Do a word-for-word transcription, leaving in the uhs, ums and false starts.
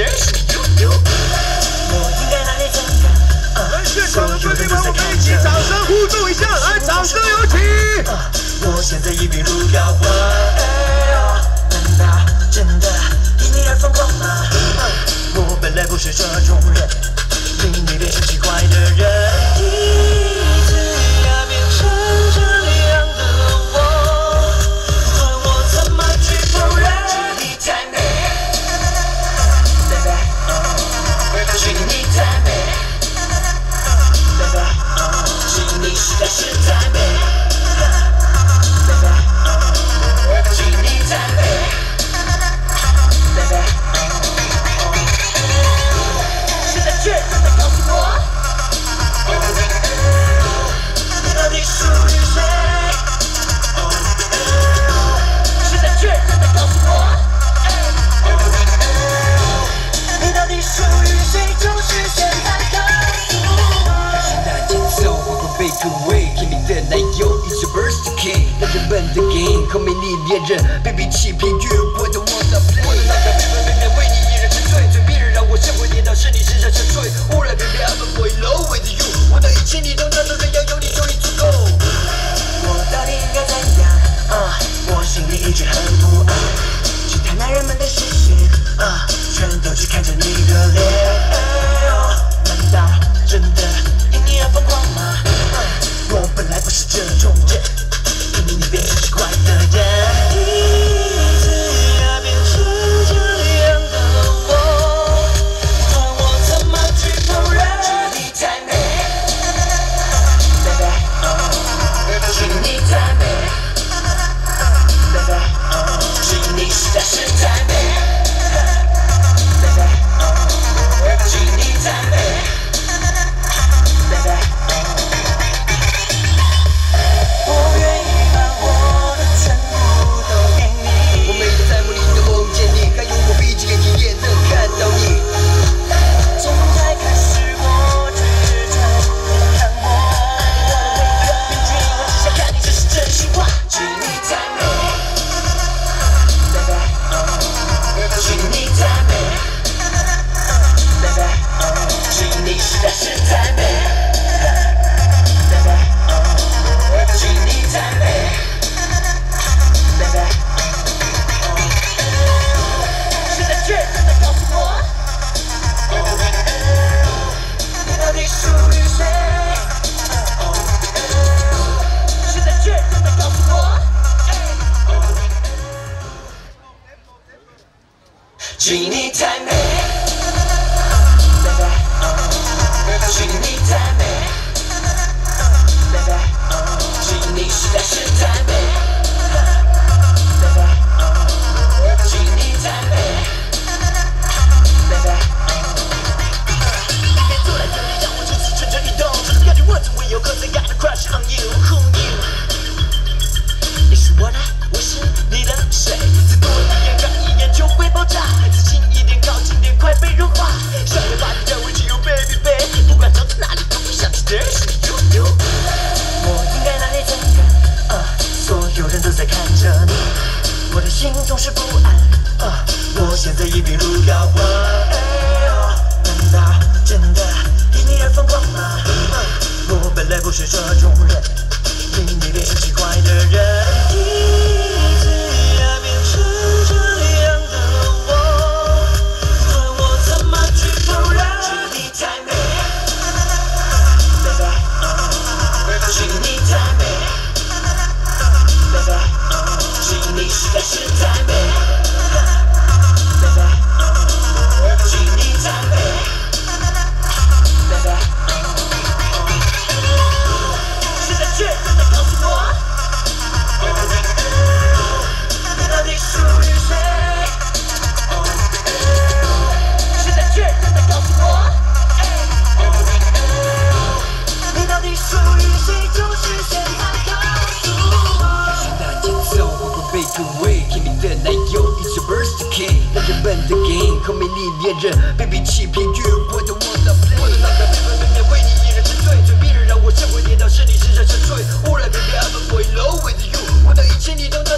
来，现场的观众朋友们，一起掌声互动一下，来，掌声有请。我现在已病入膏肓，难道真的因你而疯狂吗？我本来不是这种人，令你变成奇怪的人。 The game， 和美丽恋人被比起平，越过的 wanna play。我的那个妹妹每天为你依然沉醉，嘴逼人让我生活跌倒，是你身上沉睡。All I baby I'm falling in love with you， 我的一切你都拿得人要有你就已足够。我到底应该怎样？啊，我心里一直很不安，去探那人们的视线，啊，全都只看着你的脸。难道真的因你而疯狂吗？我本来不是这种人。 Genie time, baby. Genie time, baby. Genie是在试探呗。Genie time, baby. 你别坐在这里，让我如此蠢蠢欲动，这种感觉我从未有过。I got a crush on you, who knew? 你是我的，我是你的，谁？再多一眼，看一眼就会爆炸。 快被融化，想要把你带回去 ，You baby baby， 不管走到哪里都不想去的是你 ，You you。我应该哪里怎样？啊，所有人都在看着你，我的心总是不安。啊，我现在已病入膏肓。难道真的因你而疯狂吗？我本来不是这种人，令你变成奇怪的人。 All I baby I'm falling in love with you， 我的一切你都。